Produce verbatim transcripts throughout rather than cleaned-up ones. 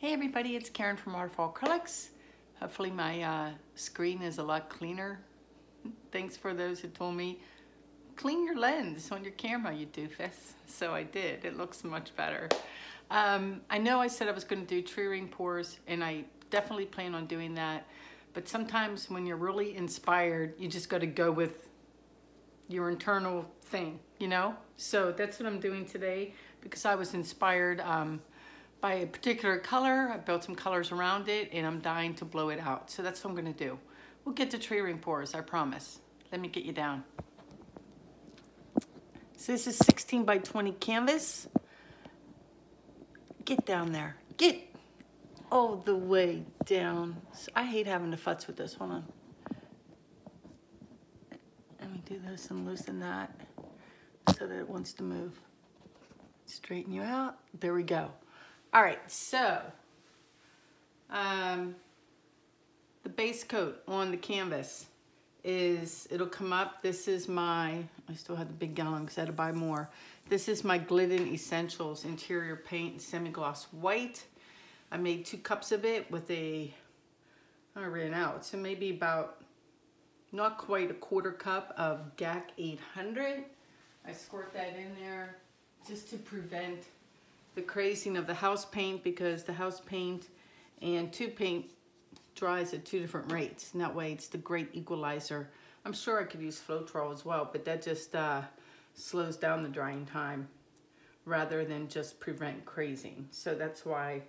Hey everybody, it's Karen from Waterfall Acrylics. Hopefully my uh, screen is a lot cleaner. Thanks for those who told me, clean your lens on your camera, you doofus. So I did, it looks much better. Um, I know I said I was gonna do tree ring pours and I definitely plan on doing that. But sometimes when you're really inspired, you just gotta go with your internal thing, you know? So that's what I'm doing today because I was inspired um, by a particular color. I built some colors around it and I'm dying to blow it out. So that's what I'm gonna do. We'll get to tree ring pours, I promise. Let me get you down. So this is sixteen by twenty canvas. Get down there, get all the way down. So I hate having to futz with this, hold on. Let me do this and loosen that so that it wants to move. Straighten you out, there we go. All right, so um, the base coat on the canvas is, it'll come up, this is my, I still have the big gallon because I had to buy more. This is my Glidden Essentials Interior Paint Semi-Gloss White. I made two cups of it with a, I ran out, so maybe about, not quite a quarter cup of G A C eight hundred. I squirt that in there just to prevent the crazing of the house paint, because the house paint and tube paint dries at two different rates, and that way it's the great equalizer. I'm sure I could use Floetrol as well, but that just uh, slows down the drying time rather than just prevent crazing. So that's why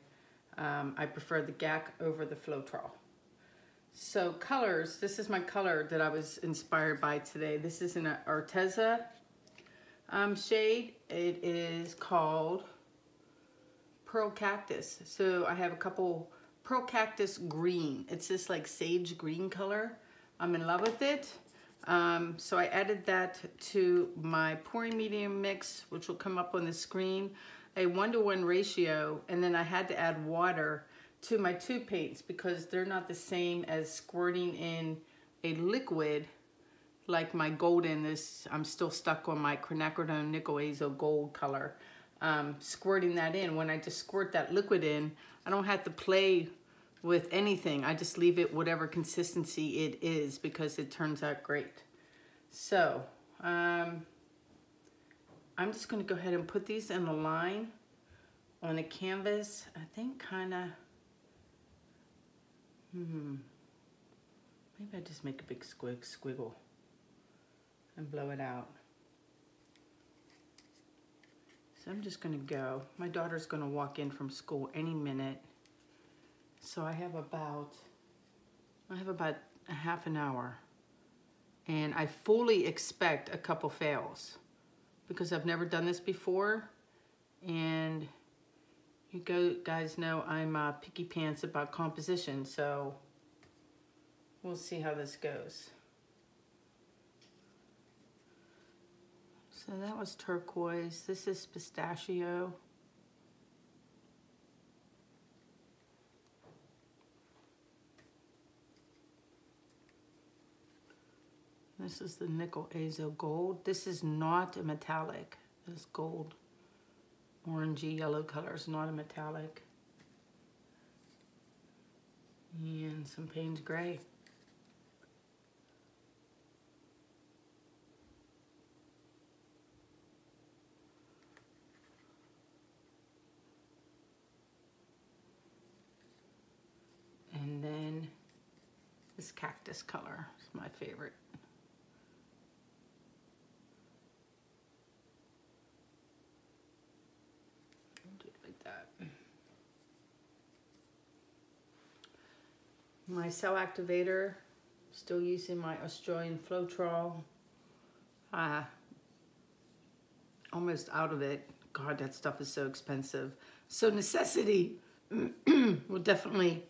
um, I prefer the G A C over the Floetrol. So colors, this is my color that I was inspired by today. This is an Arteza um, shade. It is called Pearl Cactus. So I have a couple Pearl Cactus green. It's this like sage green color. I'm in love with it. Um, so I added that to my pouring medium mix, which will come up on the screen, a one to one ratio. And then I had to add water to my tube paints because they're not the same as squirting in a liquid like my golden. This, I'm still stuck on my Quinacridone Nickel Azo Gold color. Um, squirting that in. When I just squirt that liquid in, I don't have to play with anything. I just leave it whatever consistency it is because it turns out great. So, um, I'm just going to go ahead and put these in a line on a canvas. I think kind of, hmm, maybe I just make a big squig squiggle and blow it out. So I'm just gonna go. My daughter's gonna walk in from school any minute. So I have about, I have about a half an hour. And I fully expect a couple fails because I've never done this before. And you go, guys know I'm uh, picky pants about composition. So we'll see how this goes. So that was turquoise. This is pistachio. This is the Nickel Azo Gold. This is not a metallic. This gold, orangey yellow color is not a metallic. And some Payne's gray. And then this cactus color is my favorite. I'll do it like that. My cell activator, still using my Australian Floetrol. Uh, almost out of it. God, that stuff is so expensive. So necessity will definitely...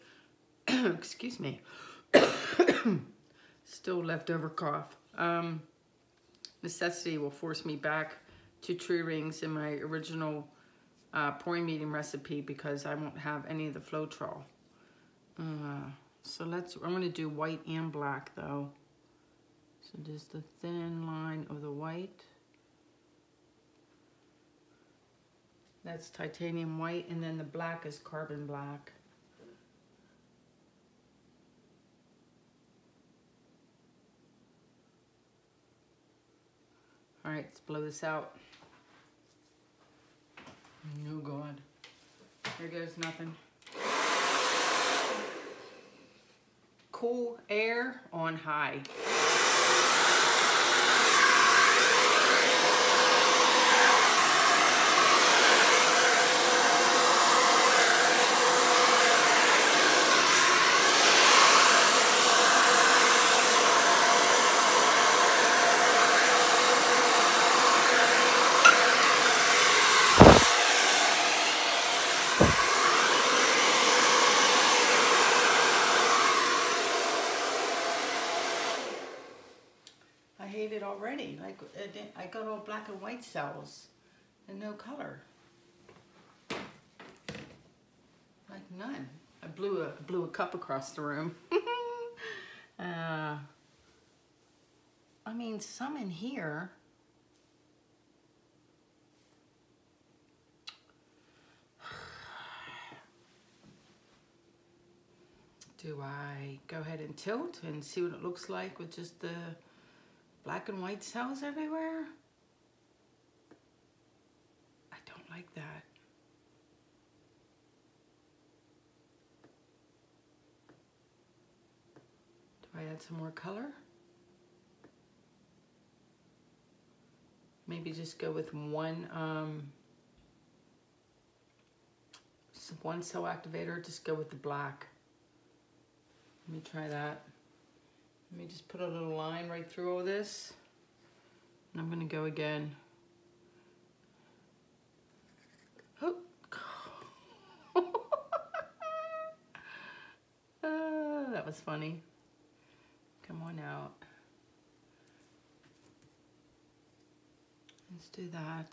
excuse me, still leftover cough. Um, necessity will force me back to tree rings in my original uh, pouring medium recipe because I won't have any of the Floetrol. Uh, so let's, I'm gonna do white and black though. So just the thin line of the white. That's titanium white, and then the black is carbon black. All right, let's blow this out. Oh God, there goes nothing. Cool air on high. Already, like I got all black and white cells and no color, like none. I blew a blew a cup across the room. uh, I mean, some in here. Do I go ahead and tilt and see what it looks like with just the black and white cells everywhere? I don't like that. Do I add some more color? Maybe just go with one, um, one cell activator, just go with the black. Let me try that. Let me just put a little line right through all this, and I'm gonna go again. Oh. uh, that was funny. Come on out. Let's do that.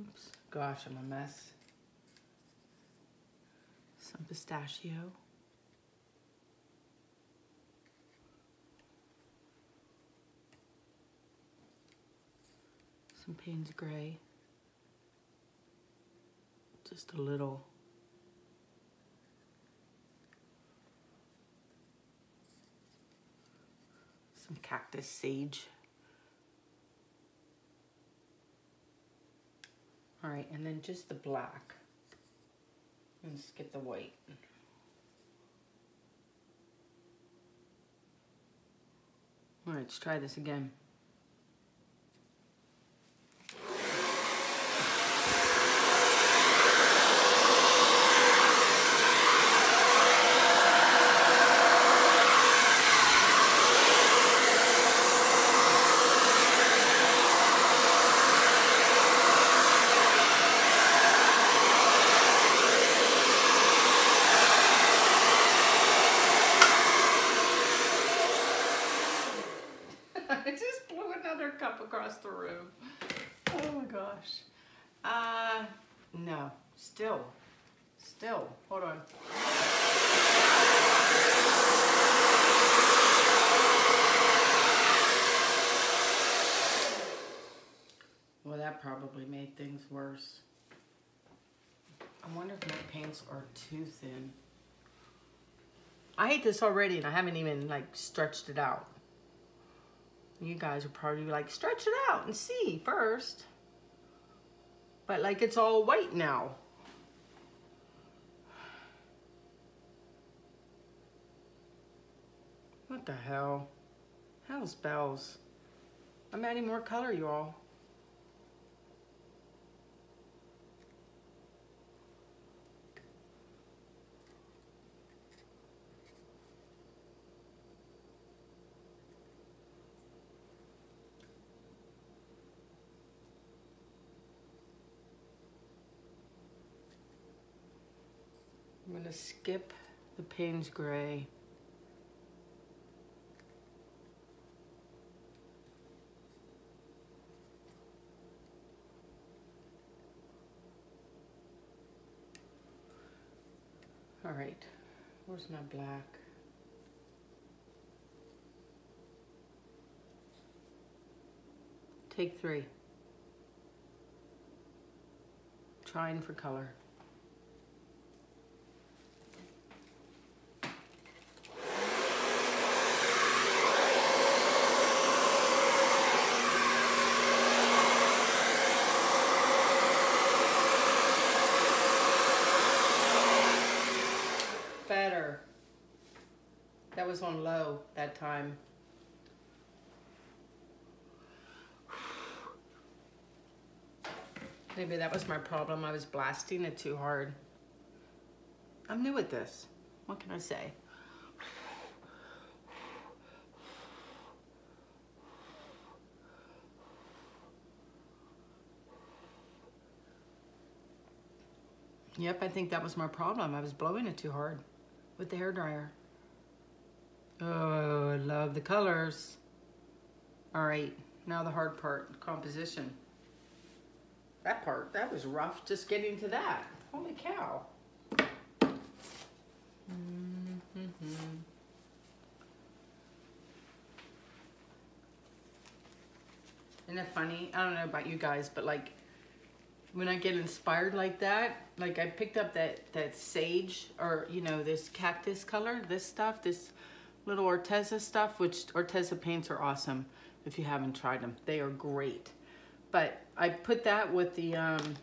Oops, gosh, I'm a mess. Some pistachio. Some Payne's gray. Just a little. Some cactus sage. All right, and then just the black. And skip the white. All right, let's try this again. Probably made things worse. I wonder if my paints are too thin. I hate this already, and I haven't even like stretched it out. You guys are probably like, stretch it out and see first. But like, it's all white now. What the hell? Hell's bells. I'm adding more color, y'all. I'm gonna skip the Payne's gray. All right, where's my black? Take three. Trying for color. Better. That was on low that time. Maybe that was my problem. I was blasting it too hard. I'm new at this. What can I say? Yep, I think that was my problem. I was blowing it too hard with the hairdryer. Oh, I love the colors. All right, now the hard part, composition. That part, that was rough just getting to that. Holy cow. Mm-hmm. Isn't it funny? I don't know about you guys, but like when I get inspired like that, like I picked up that, that sage or, you know, this cactus color, this stuff, this little Arteza stuff, which Arteza paints are awesome if you haven't tried them. They are great. But I put that with the um,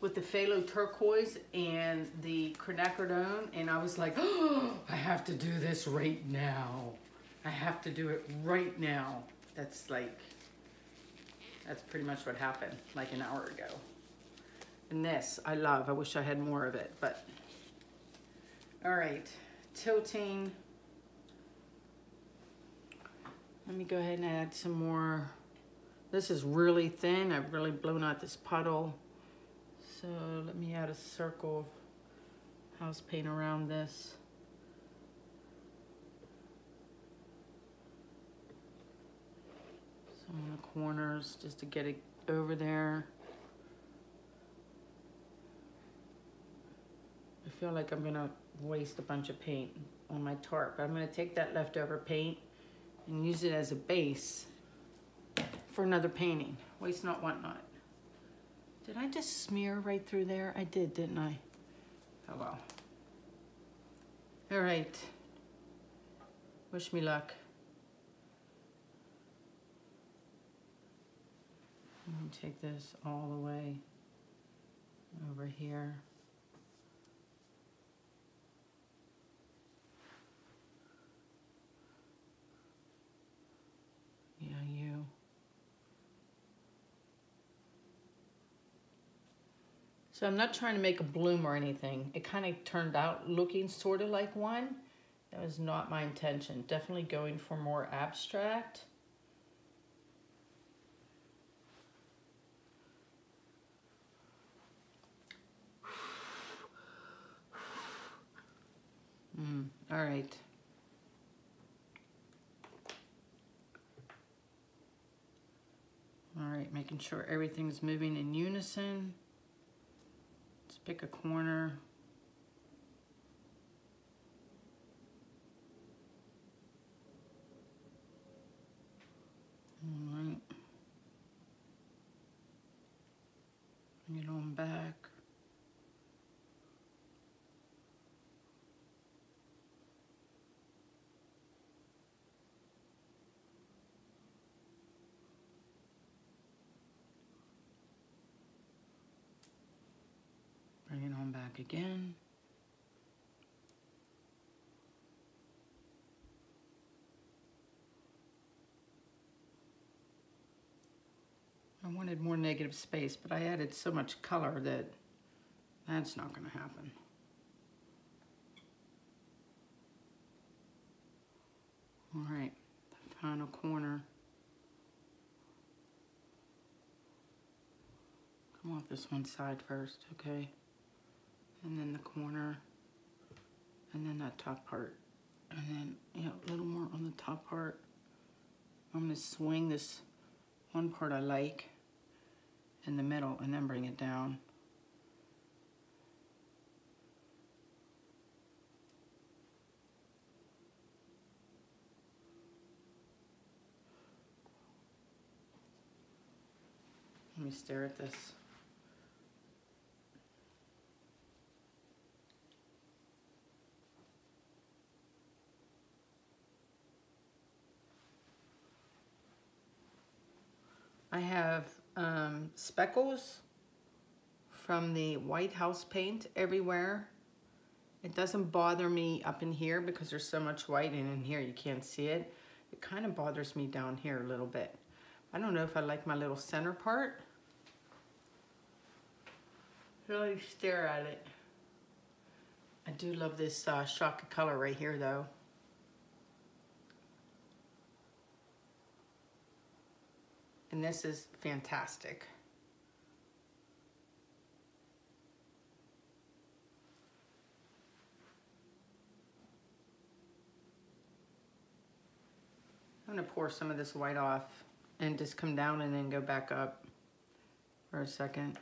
with the phthalo turquoise and the quinacridone, and I was like, oh, I have to do this right now. I have to do it right now. That's like, that's pretty much what happened like an hour ago. And this, I love. I wish I had more of it, but. All right, tilting. Let me go ahead and add some more. This is really thin. I've really blown out this puddle. So let me add a circle of house paint around this. Some of the corners just to get it over there. I feel like I'm gonna waste a bunch of paint on my tarp. I'm gonna take that leftover paint and use it as a base for another painting. Waste not, want not. Did I just smear right through there? I did, didn't I? Oh well. All right. Wish me luck. Let me take this all the way over here. Yeah, you. So I'm not trying to make a bloom or anything. It kind of turned out looking sort of like one. That was not my intention. Definitely going for more abstract. Mm, all right. All right, making sure everything's moving in unison. Pick a corner. All right. Bring it on back. Bring it on back again. I wanted more negative space, but I added so much color that that's not going to happen. All right, the final corner. Come off this one side first, okay? And then the corner, and then that top part. And then, yeah, a little more on the top part. I'm gonna swing this one part I like in the middle and then bring it down. me stare at this. I have um, speckles from the White House paint everywhere. It doesn't bother me up in here because there's so much white, and in here you can't see it. It kind of bothers me down here a little bit. I don't know if I like my little center part. Really stare at it. I do love this uh, shock of color right here though. And this is fantastic. I'm gonna pour some of this white off and just come down and then go back up for a second.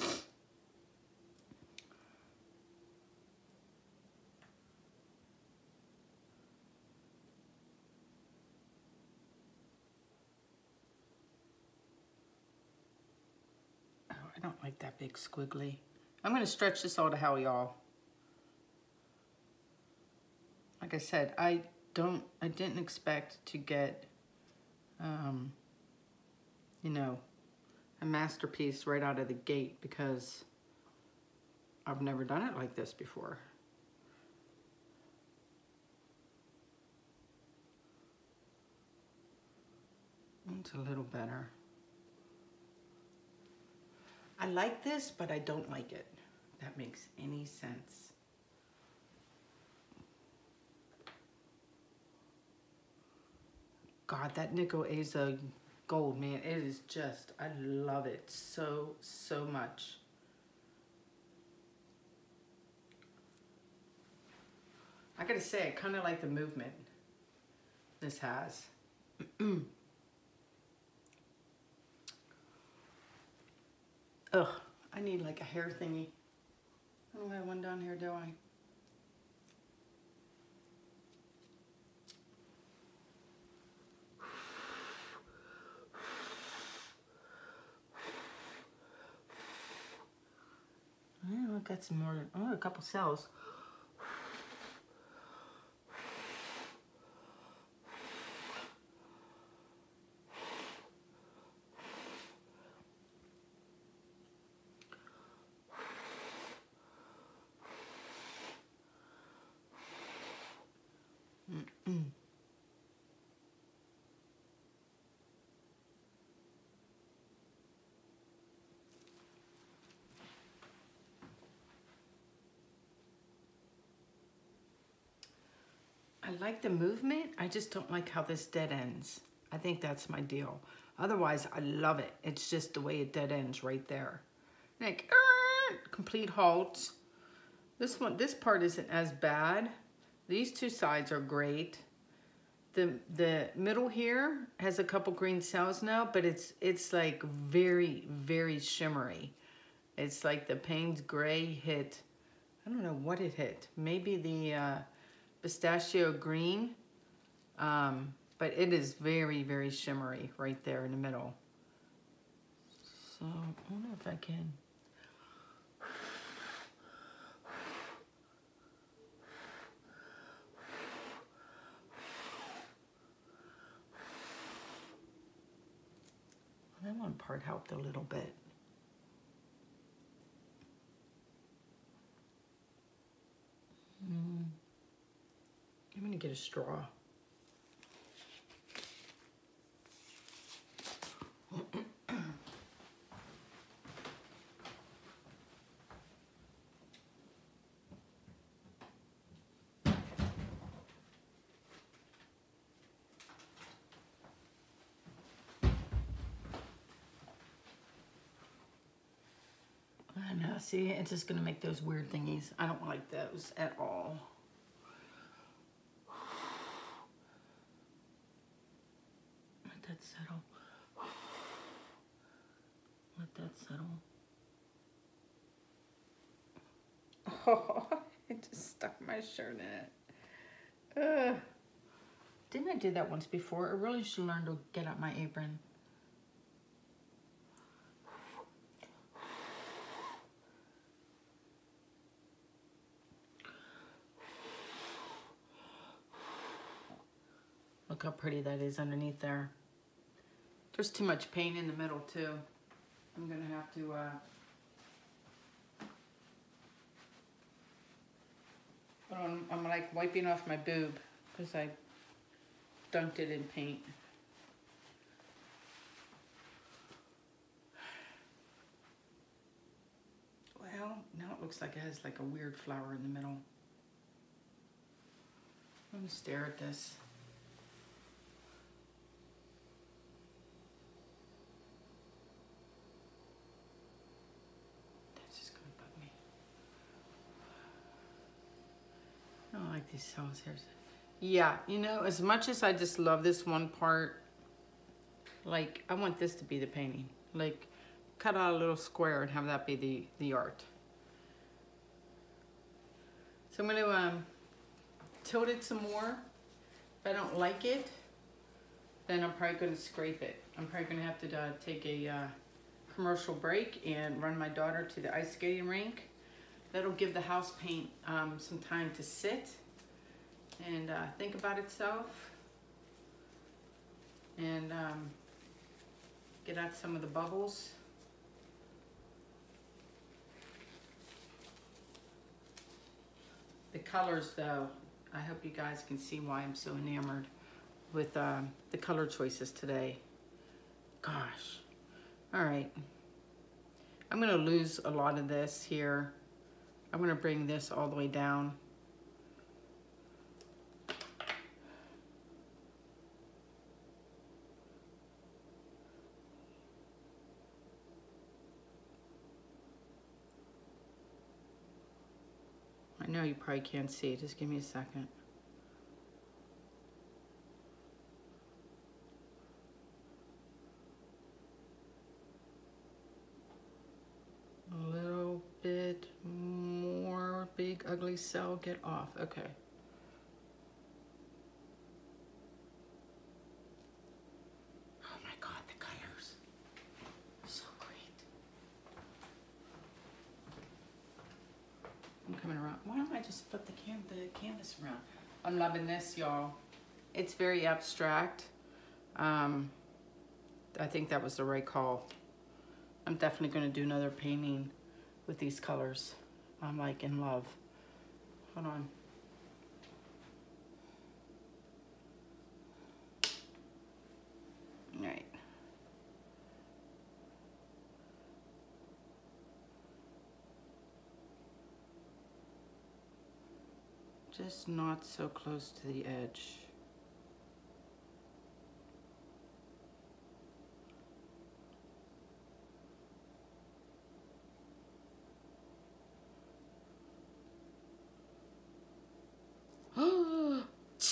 Oh, I don't like that big squiggly. I'm gonna stretch this all to hell, y'all. Like I said, I don't, I didn't expect to get, um, you know, a masterpiece right out of the gate because I've never done it like this before. It's a little better. I like this, but I don't like it. If that makes any sense. God, that Nickel Azo Gold, man, it is just, I love it so, so much. I gotta say, I kinda like the movement this has. Ugh, I need like a hair thingy. I don't have one down here, do I? Yeah, I've got some more, oh, a couple cells. I like the movement, I just don't like how this dead ends. I think that's my deal. Otherwise, I love it. It's just the way it dead ends right there. Like, argh, complete halt. This one, this part isn't as bad. These two sides are great. The, the middle here has a couple green cells now, but it's, it's like very, very shimmery. It's like the Payne's gray hit, I don't know what it hit. Maybe the, uh, pistachio green, um, but it is very, very shimmery right there in the middle. So I don't know if I can. That one part helped a little bit. Mm. I'm gonna get a straw. I know, see, it's just gonna make those weird thingies. I don't like those at all. Settle. Let that settle. Oh, I just stuck my shirt in it. Uh, didn't I do that once before? I really should learn to get out my apron. Look how pretty that is underneath there. There's too much paint in the middle too. I'm gonna have to uh, I'm, I'm like wiping off my boob because I dunked it in paint. Well, now it looks like it has like a weird flower in the middle. Let me stare at this. These cells here. Yeah, you know, as much as I just love this one part, like I want this to be the painting. Like cut out a little square and have that be the the art. So I'm going to um, tilt it some more. If I don't like it, then I'm probably going to scrape it. I'm probably going to have to uh, take a uh, commercial break and run my daughter to the ice skating rink. That'll give the house paint um, some time to sit and uh, think about itself and um, get out some of the bubbles. The colors though, I hope you guys can see why I'm so enamored with um, the color choices today. Gosh. All right. I'm gonna lose a lot of this here. I'm gonna bring this all the way down. I know you probably can't see, just give me a second. A little bit more, big ugly cell, get off. Okay. Oh my God, the colors. So great. I'm coming around. Why don't I just flip the, can the canvas around? I'm loving this, y'all. It's very abstract. Um, I think that was the right call. I'm definitely gonna do another painting with these colors. I'm like in love. Hold on. All right. Just not so close to the edge.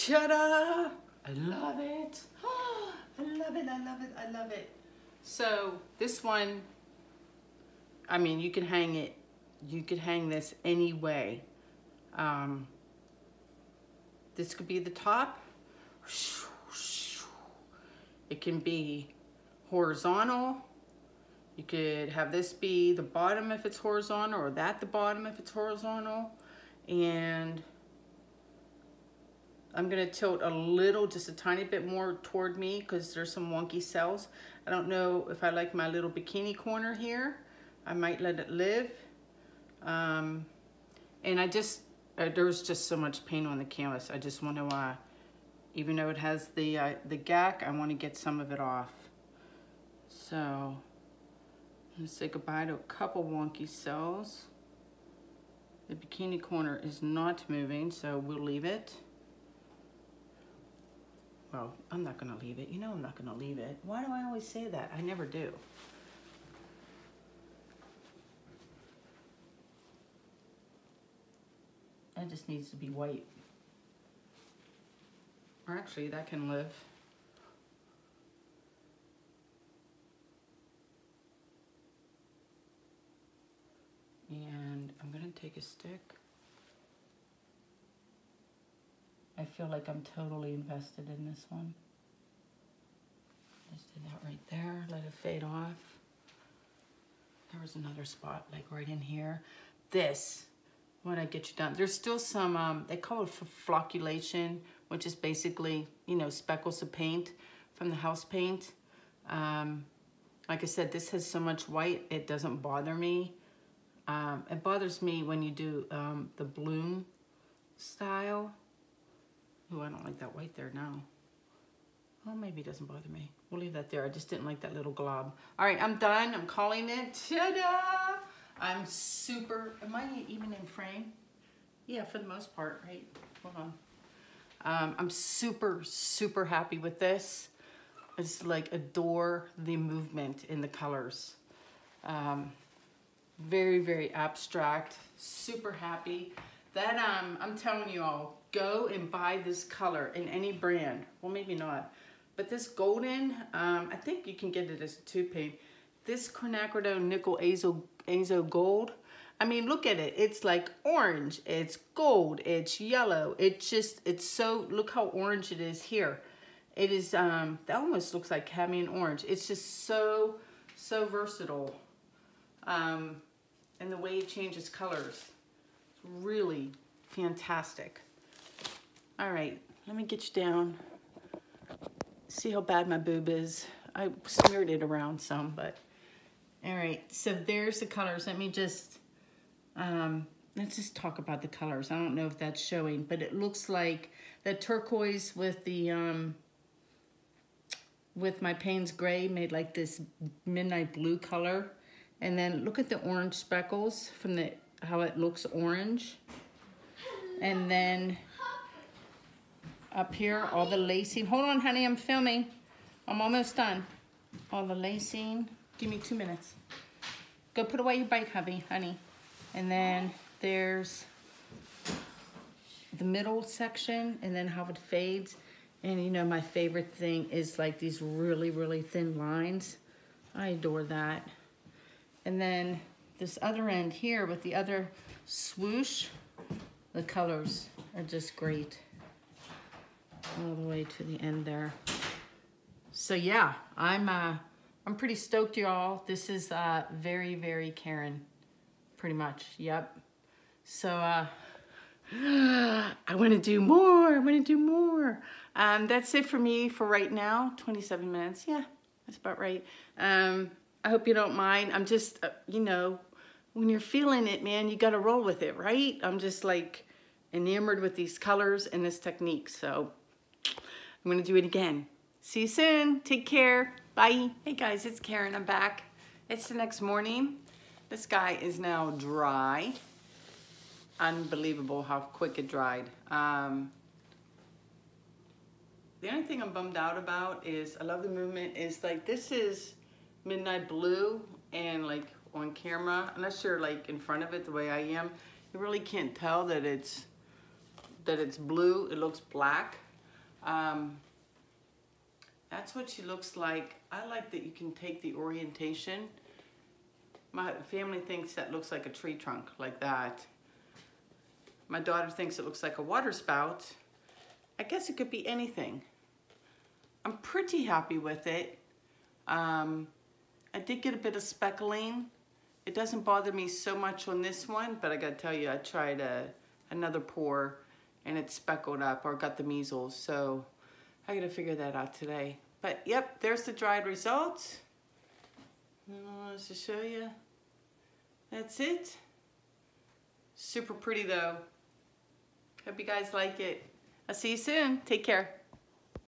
Ta-da! I love it. Oh, I love it, I love it, I love it. So this one, I mean, you can hang it, you could hang this any way. Um, this could be the top. It can be horizontal. You could have this be the bottom if it's horizontal, or that the bottom if it's horizontal. And I'm gonna tilt a little, just a tiny bit more toward me because there's some wonky cells. I don't know if I like my little bikini corner here. I might let it live. Um, and I just, uh, there was just so much paint on the canvas. I just wanna, uh, even though it has the, uh, the G A C, I wanna get some of it off. So, let's say goodbye to a couple wonky cells. The bikini corner is not moving, so we'll leave it. Oh, I'm not gonna leave it. You know I'm not gonna leave it. Why do I always say that? I never do. That just needs to be white. Or actually, that can live. And I'm gonna take a stick. I I feel like I'm totally invested in this one. Just did that right there, let it fade off. There was another spot like right in here. This, when I get you done, there's still some, um, they call it flocculation, which is basically, you know, speckles of paint from the house paint. Um, like I said, this has so much white, it doesn't bother me. Um, it bothers me when you do um, the bloom style. Oh, I don't like that white there now. Oh, maybe it doesn't bother me. We'll leave that there. I just didn't like that little glob. All right, I'm done. I'm calling it. Ta-da! I'm super, am I even in frame? Yeah, for the most part, right? Hold on. Um, I'm super, super happy with this. I just like adore the movement in the colors. Um, very, very abstract, super happy. That, um, I'm telling you all, go and buy this color in any brand. Well, maybe not, but this golden, um, I think you can get it as a tube paint. This Quinacridone Nickel Azo, Azo Gold, I mean, look at it. It's like orange, it's gold, it's yellow. It's just, it's so, look how orange it is here. It is, um, that almost looks like cadmium orange. It's just so, so versatile. Um, and the way it changes colors, really fantastic. All right, let me get you down. See how bad my boob is. I smeared it around some, but. All right, so there's the colors. Let me just, um, let's just talk about the colors. I don't know if that's showing, but it looks like the turquoise with the, um, with my Payne's gray made like this midnight blue color. And then look at the orange speckles from the, how it looks orange. And then up here, all the lacing. Hold on, honey, I'm filming. I'm almost done. All the lacing. Give me two minutes. Go put away your bike, hubby, honey. And then there's the middle section and then how it fades. And you know, my favorite thing is like these really, really thin lines. I adore that. And then this other end here with the other swoosh, the colors are just great. All the way to the end there. So yeah, I'm uh, I'm pretty stoked, y'all. This is uh, very, very Karen, pretty much, yep. So uh, I wanna do more, I wanna do more. Um, that's it for me for right now, twenty-seven minutes, yeah, that's about right. Um, I hope you don't mind. I'm just, uh, you know, when you're feeling it, man, you gotta roll with it, right? I'm just like enamored with these colors and this technique. So I'm gonna do it again. See you soon, take care, bye. Hey guys, it's Karen, I'm back. It's the next morning. The sky is now dry. Unbelievable how quick it dried. Um, the only thing I'm bummed out about is, I love the movement, is like this is, midnight blue, and like on camera, unless you're like in front of it the way I am, you really can't tell that it's that it's blue. It looks black. Um, that's what she looks like. I like that you can take the orientation. My family thinks that looks like a tree trunk, like that. My daughter thinks it looks like a waterspout. I guess it could be anything. I'm pretty happy with it. Um, I did get a bit of speckling. It doesn't bother me so much on this one, but I gotta tell you, I tried a, another pour and it speckled up or got the measles. So I gotta figure that out today. But yep, there's the dried results. Nothing else to show you. That's it. Super pretty though. Hope you guys like it. I'll see you soon. Take care.